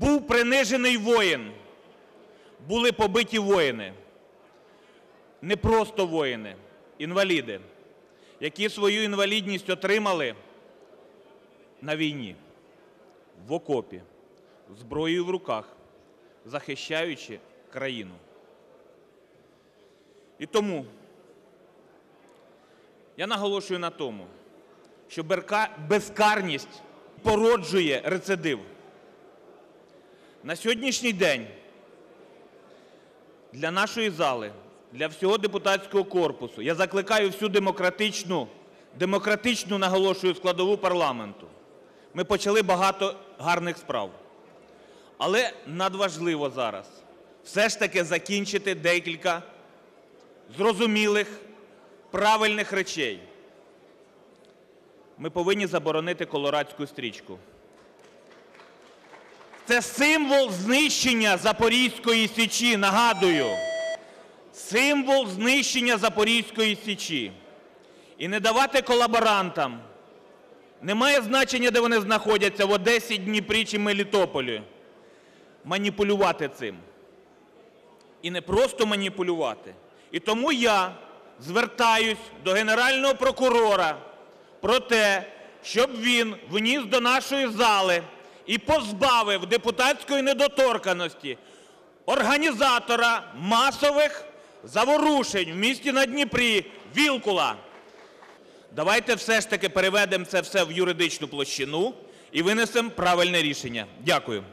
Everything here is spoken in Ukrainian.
Був принижений воїн, були побиті воїни, не просто воїни, інваліди, які свою інвалідність отримали на війні, в окопі, зброєю в руках, захищаючи країну. І тому я наголошую на тому, що безкарність породжує рецидив. На сьогоднішній день для нашої зали, для всього депутатського корпусу я закликаю всю демократичну, наголошую, складову парламенту. Ми почали багато гарних справ. Але надважливо зараз все ж таки закінчити декілька зрозумілих, правильних речей. Ми повинні заборонити колорадську стрічку. Це символ знищення Запорізької Січі, нагадую. Символ знищення Запорізької Січі. І не давати колаборантам. Немає значення, де вони знаходяться, в Одесі, Дніпрі чи Мелітополі. Маніпулювати цим. І не просто маніпулювати. І тому я звертаюсь до Генерального прокурора про те, щоб він вніс до нашої зали і позбавив депутатської недоторканності організатора масових заворушень в місті на Дніпрі Вілкула. Давайте все ж таки переведемо це все в юридичну площину і винесемо правильне рішення. Дякую.